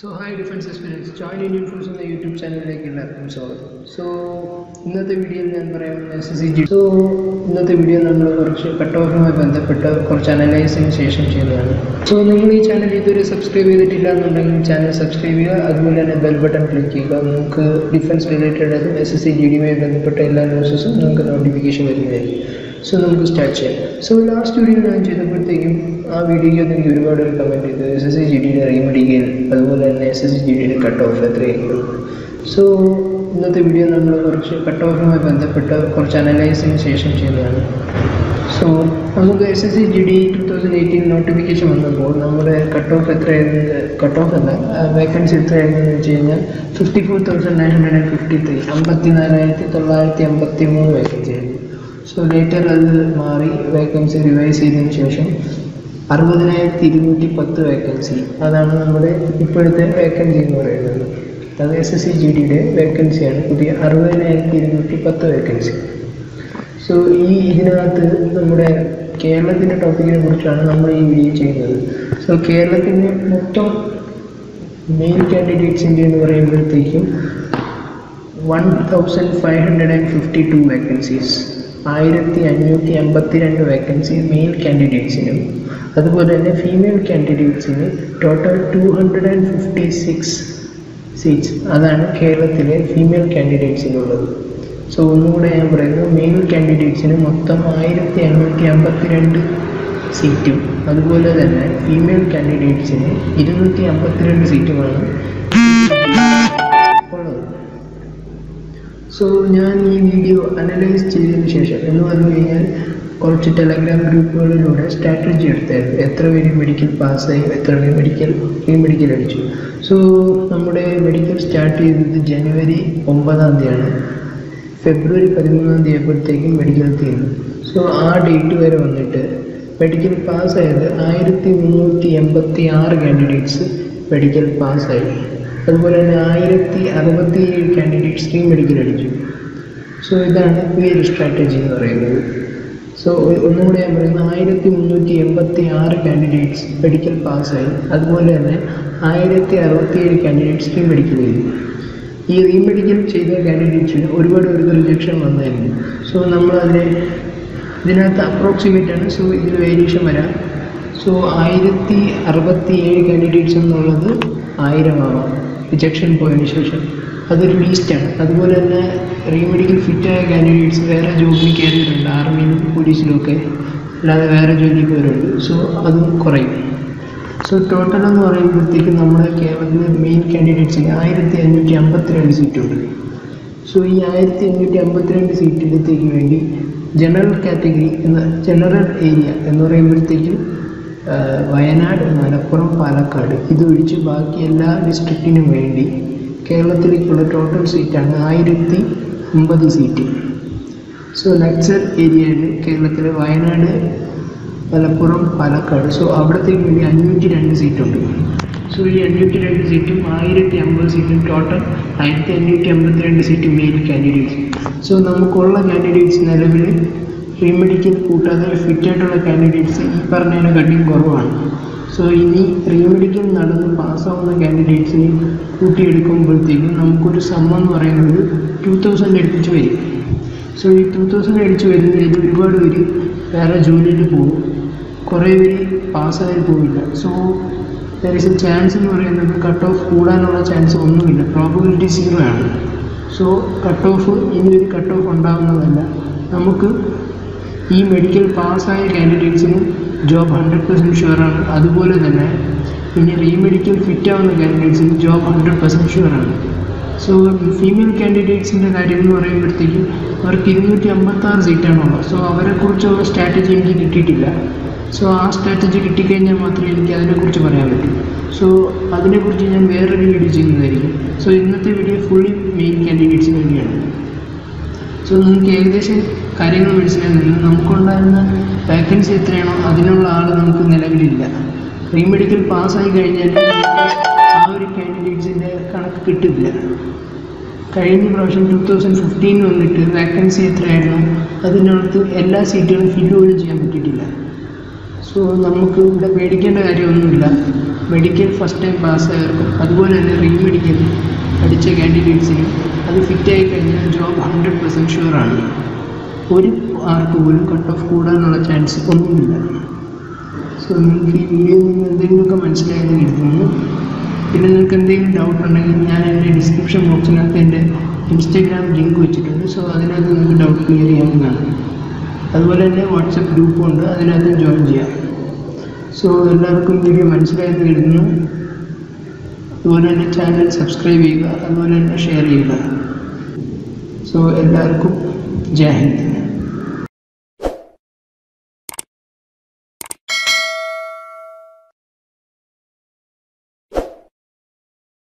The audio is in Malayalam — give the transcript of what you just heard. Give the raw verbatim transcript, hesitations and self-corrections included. So hi defence experience join Indian foods എന്ന യൂട്യൂബ് ചാനലിലേക്ക് എല്ലാവർക്കും സ്വാഗതം. സോ ഇന്നത്തെ വീഡിയോയിൽ ഞാൻ പറയുന്നത് S S C G D. So ഇന്നത്തെ വീഡിയോ നമ്മൾ കുറച്ച് കട്ട് ഓഫുമായി ബന്ധപ്പെട്ട് കുറച്ച് അനലൈസിന് ശേഷം ചെയ്യുന്നതാണ്. സോ നിങ്ങൾ ഈ ചാനൽ ഇതുവരെ സബ്സ്ക്രൈബ് ചെയ്തിട്ടില്ല എന്നുണ്ടെങ്കിൽ ചാനൽ സബ്സ്ക്രൈബ് ചെയ്യുക, അതുപോലെ തന്നെ ബെൽ ബട്ടൺ ക്ലിക്ക് ചെയ്യുക. നമുക്ക് ഡിഫൻസ് റിലേറ്റഡ് ആയതും എസ് എസ് സി ജി ഡിയുമായി ബന്ധപ്പെട്ട എല്ലാ ന്യൂസും നിങ്ങൾക്ക് നോട്ടിഫിക്കേഷൻ വരുന്നതായിരിക്കും. സോ നമുക്ക് സ്റ്റാർട്ട് ചെയ്യാം. സോ ലാസ്റ്റ് വീഡിയോ ഞാൻ ചെയ്തപ്പോഴത്തേക്കും ആ വീഡിയോയ്ക്ക് അത് എനിക്ക് ഒരുപാട് കമൻറ്റ് ചെയ്തു. എസ് എസ് സി ജി ഡിയുടെ റീമഡിക്കൽ, അതുപോലെ തന്നെ എസ് എസ് സി ജി ഡിയുടെ കട്ട് ഓഫ് എത്രയായിരുന്നു. സോ ഇന്നത്തെ വീഡിയോ നമ്മൾ കുറച്ച് കട്ട് ഓഫുമായി ബന്ധപ്പെട്ട് കുറച്ച് അനലൈസിന് ശേഷം ചെയ്യുന്നതാണ്. സോ നമുക്ക് S S C G D two thousand eighteen notification വന്നപ്പോൾ നമ്മുടെ കട്ട് ഓഫ് എത്രയായിരുന്നു, കട്ട് ഓഫ് അല്ല വേക്കൻസി എത്രയായിരുന്നു എന്ന് വെച്ച് കഴിഞ്ഞാൽ fifty four thousand nine hundred and fifty three അമ്പത്തി നാലായിരത്തി തൊള്ളായിരത്തി അമ്പത്തി മൂന്ന് വേക്കൻസി ആയിരുന്നു. സോ ലേറ്റർ അത് മാറി വേക്കൻസി റിവൈസ് ചെയ്തതിന് ശേഷം അറുപതിനായിരത്തി ഇരുന്നൂറ്റി പത്ത് വേക്കൻസി, അതാണ് നമ്മുടെ ഇപ്പോഴത്തെ വേക്കൻസി എന്ന് പറയുന്നത്. അത് എസ് എസ് സി ജി ഡിയുടെ വേക്കൻസിയാണ്, പുതിയ അറുപതിനായിരത്തി ഇരുന്നൂറ്റി പത്ത് വേക്കൻസി. സോ ഈ ഇതിനകത്ത് നമ്മുടെ കേരളത്തിൻ്റെ ടോപ്പിക്കിനെ കുറിച്ചാണ് നമ്മൾ ഈ വീഡിയോ ചെയ്യുന്നത്. സോ കേരളത്തിൻ്റെ മൊത്തം മെയിൻ കാൻഡിഡേറ്റ്സിൻ്റെ എന്ന് പറയുമ്പോഴത്തേക്കും one thousand five hundred and fifty two vacancies, ആയിരത്തി അഞ്ഞൂറ്റി അമ്പത്തി രണ്ട് വേക്കൻസി മെയിൽ കാൻഡിഡേറ്റ്സിനും, അതുപോലെ തന്നെ ഫീമെയിൽ കാൻഡിഡേറ്റ്സിന് total two hundred and fifty six seats, അതാണ് കേരളത്തിലെ ഫീമെയിൽ കാൻഡിഡേറ്റ്സിനുള്ളത്. സോ ഒന്നുകൂടെ ഞാൻ പറയുന്നത്, മെയിൽ കാൻഡിഡേറ്റ്സിന് മൊത്തം ആയിരത്തി അഞ്ഞൂറ്റി അമ്പത്തി രണ്ട് സീറ്റും അതുപോലെ തന്നെ ഫീമെയിൽ കാൻഡിഡേറ്റ്സിന് ഇരുന്നൂറ്റി അമ്പത്തി രണ്ട് സീറ്റുമാണ്. സോ ഞാൻ ഈ വീഡിയോ അനലൈസ് ചെയ്തതിന് ശേഷം എന്ന് പറഞ്ഞു കഴിഞ്ഞാൽ കുറച്ച് ടെലഗ്രാം ഗ്രൂപ്പുകളിലൂടെ സ്ട്രാറ്റജി എടുത്തായിരുന്നു. എത്ര പേര് മെഡിക്കൽ പാസ്സായി, എത്ര പേര് മെഡിക്കൽ ഈ മെഡിക്കൽ അടിച്ചു. സോ നമ്മുടെ മെഡിക്കൽ സ്റ്റാർട്ട് ചെയ്തത് ജനുവരി ഒമ്പതാം തീയതിയാണ്. ഫെബ്രുവരി പതിമൂന്നാം തീയതി ആയപ്പോഴത്തേക്കും മെഡിക്കൽ തീർന്നു. സോ ആ ഡേറ്റ് വരെ വന്നിട്ട് മെഡിക്കൽ പാസ്സായത് ആയിരത്തി മുന്നൂറ്റി എൺപത്തി ആറ് കാൻഡിഡേറ്റ്സ് മെഡിക്കൽ പാസ്സായി, അതുപോലെ തന്നെ ആയിരത്തി അറുപത്തി ഏഴ് കാൻഡിഡേറ്റ്സ് ടീം മെഡിക്കൽ അടിച്ചു. സോ ഇതാണ് ഈ ഒരു സ്ട്രാറ്റജി എന്ന് പറയുന്നത്. സോ ഒന്നുകൂടെ ഞാൻ പറയുന്നത്, ആയിരത്തി മുന്നൂറ്റി എൺപത്തി ആറ് കാൻഡിഡേറ്റ്സ് മെഡിക്കൽ പാസ്സായി, അതുപോലെ തന്നെ ആയിരത്തി അറുപത്തി ഏഴ് കാൻഡിഡേറ്റ്സ് ടീം മെഡിക്കൽ ചെയ്തു. ഈ റീമെഡിക്കൽ ചെയ്ത കാൻഡിഡേറ്റ്സിന് ഒരുപാട് പേർക്ക് റിജക്ഷൻ വന്നായിരുന്നു. സോ നമ്മളതിനെ ഇതിനകത്ത് അപ്രോക്സിമേറ്റ് ആണ്. സോ ഇതിൽ വേരിയേഷൻ വരാം. സോ ആയിരത്തി അറുപത്തി ഏഴ് കാൻഡിഡേറ്റ്സ് എന്നുള്ളത് ആയിരമാവാം റിജക്ഷൻ പോയതിന് ശേഷം, അതൊരു ലീസ്റ്റാണ്. അതുപോലെ തന്നെ റീമെഡിക്കൽ ഫിറ്റായ കാൻഡിഡേറ്റ്സ് വേറെ ജോബിൽ കയറിയിട്ടുണ്ട്, ആർമിയിലും പോലീസിലുമൊക്കെ, അല്ലാതെ വേറെ ജോലിക്ക് വരുന്നുണ്ട്. സോ അതും കുറയും. സോ ടോട്ടൽ എന്ന് പറയുമ്പോഴത്തേക്കും നമ്മുടെ കേരളത്തിലെ മെയിൻ കാൻഡിഡേറ്റ്സിന് ആയിരത്തി അഞ്ഞൂറ്റി അമ്പത്തിരണ്ട് സീറ്റുണ്ട്. സോ ഈ ആയിരത്തി അഞ്ഞൂറ്റി അമ്പത്തിരണ്ട് സീറ്റിടത്തേക്ക് വേണ്ടി ജനറൽ കാറ്റഗറി എന്ന ജനറൽ ഏരിയ എന്ന് പറയുമ്പോഴത്തേക്കും വയനാട്, മലപ്പുറം, പാലക്കാട് ഇതൊഴിച്ച് ബാക്കി എല്ലാ ഡിസ്ട്രിക്റ്റിനും വേണ്ടി കേരളത്തിലേക്കുള്ള ടോട്ടൽ സീറ്റാണ് ആയിരത്തി അമ്പത് സീറ്റ്. സോ നക്സൽ ഏരിയയിൽ കേരളത്തിലെ വയനാട്, മലപ്പുറം, പാലക്കാട്, സോ അവിടത്തേക്ക് വേണ്ടി അഞ്ഞൂറ്റി രണ്ട് സീറ്റുണ്ട്. സോ ഈ അഞ്ഞൂറ്റി രണ്ട് സീറ്റും ആയിരത്തി അമ്പത് സീറ്റും ടോട്ടൽ ആയിരത്തി അഞ്ഞൂറ്റി അമ്പത്തി രണ്ട് സീറ്റ് മെയിൻ കാൻഡിഡേറ്റ്സ്. സോ നമുക്കുള്ള കാൻഡിഡേറ്റ്സ് നിലവിൽ റീമെഡിക്കൽ കൂട്ടാതെ ഫിറ്റായിട്ടുള്ള കാൻഡിഡേറ്റ്സ് ഈ പറഞ്ഞതിനെക്കാട്ടിയും കുറവാണ്. സോ ഇനി റീമെഡിക്കൽ നടന്ന് പാസ്സാവുന്ന കാൻഡിഡേറ്റ്സിനെ കൂട്ടിയെടുക്കുമ്പോഴത്തേക്കും നമുക്കൊരു സമ്മ എന്ന് പറയുന്നത് ടു തൗസൻഡ് അടിച്ച് വരും. സോ ഈ ടു തൗസൻഡ് അടിച്ച് വരുന്നതിൽ ഒരുപാട് പേര് വേറെ ജോലിയിൽ പോകും, കുറേ പേര് പാസ്സായി പോവില്ല. So there is a chance എന്ന് പറയുന്നത് കട്ട് ഓഫ് കൂടാനുള്ള ചാൻസ് ഒന്നുമില്ല, പ്രോബബിലിറ്റി സീറോ ആണ്. സോ കട്ട് ഓഫ് ഇനി ഒരു കട്ട് ഓഫ് ഉണ്ടാകുന്നതല്ല. നമുക്ക് ഈ മെഡിക്കൽ പാസ്സായ കാൻഡിഡേറ്റ്സിന് ജോബ് ഹൺഡ്രഡ് പെർസെൻറ്റ് ഷുവറാണ്, അതുപോലെ തന്നെ ഇനി റീമെഡിക്കൽ ഫിറ്റാവുന്ന കാൻഡിഡേറ്റ്സിന് ജോബ് ഹൺഡ്രഡ് പെർസെൻറ്റ് ഷുവറാണ്. സോ ഫീമെയിൽ കാൻഡിഡേറ്റ്സിൻ്റെ കാര്യം എന്ന് പറയുമ്പോഴത്തേക്കും അവർക്ക് ഇരുന്നൂറ്റി അമ്പത്താറ് സീറ്റാണുള്ളത്. സോ അവരെക്കുറിച്ചുള്ള സ്ട്രാറ്റജി എനിക്ക് കിട്ടിയിട്ടില്ല. സോ ആ സ്ട്രാറ്റജി കിട്ടിക്കഴിഞ്ഞാൽ മാത്രമേ എനിക്ക് അതിനെക്കുറിച്ച് പറയാൻ പറ്റൂ. സോ അതിനെക്കുറിച്ച് ഞാൻ വേറൊരു വീഡിയോ ചെയ്യുന്നതായിരിക്കും. സോ ഇന്നത്തെ വീഡിയോ ഫുള്ളി മെയിൻ കാൻഡിഡേറ്റ്സിന് വേണ്ടിയാണ്. സോ നിങ്ങൾക്ക് ഏകദേശം കാര്യങ്ങൾ മനസ്സിലാകുന്നില്ല. നമുക്കുണ്ടായിരുന്ന വേക്കൻസി എത്രയാണോ അതിനുള്ള ആൾ നമുക്ക് നിലവിലില്ല. റീമെഡിക്കൽ പാസ്സായി കഴിഞ്ഞാൽ ആ ഒരു കാൻഡിഡേറ്റ്സിൻ്റെ കണക്ക് കിട്ടില്ല. കഴിഞ്ഞ പ്രാവശ്യം ടു തൗസൻഡ് ഫിഫ്റ്റീൻ വന്നിട്ട് വേക്കൻസി എത്രയായിരുന്നു അതിനകത്ത് എല്ലാ സീറ്റുകളും ഫില്ല് പോലും ചെയ്യാൻ പറ്റിയിട്ടില്ല. സോ നമുക്ക് ഇവിടെ പേടിക്കേണ്ട കാര്യമൊന്നുമില്ല. മെഡിക്കൽ ഫസ്റ്റ് ടൈം പാസ്സായവർക്കും അതുപോലെ തന്നെ റീ മെഡിക്കൽ പഠിച്ച കാൻഡിഡേറ്റ്സിനും അത് ഫിറ്റായി കഴിഞ്ഞാൽ ജോബ് ഹൺഡ്രഡ് പെർസെൻറ്റ് ഷുവറാണ്. ഒരു ആർക്ക് പോലും കട്ട് ഓഫ് കൂടാനുള്ള ചാൻസ് ഒന്നുമില്ല. സോ നിങ്ങൾക്ക് ഈ വീഡിയോയിൽ നിന്ന് എന്തെങ്കിലുമൊക്കെ മനസ്സിലായെന്ന് കരുതുന്നു. പിന്നെ നിങ്ങൾക്ക് എന്തെങ്കിലും ഡൗട്ട് ഉണ്ടെങ്കിൽ ഞാൻ എൻ്റെ ഡിസ്ക്രിപ്ഷൻ ബോക്സിനകത്ത് എൻ്റെ ഇൻസ്റ്റാഗ്രാം ലിങ്ക് വെച്ചിട്ടുണ്ട്. സോ അതിനകത്ത് നിങ്ങൾക്ക് ഡൗട്ട് ക്ലിയർ ചെയ്യാവുന്നതാണ്. അതുപോലെ തന്നെ വാട്സപ്പ് ഗ്രൂപ്പുണ്ട്, അതിനകത്ത് ജോയിൻ ചെയ്യാം. സോ എല്ലാവർക്കും വീഡിയോ മനസ്സിലായെന്ന് കരുതുന്നു. അതുപോലെ തന്നെ ചാനൽ സബ്സ്ക്രൈബ് ചെയ്യുക, അതുപോലെ തന്നെ ഷെയർ ചെയ്യുക. സോ എല്ലാവർക്കും ജയ് ഹിന്ദ്.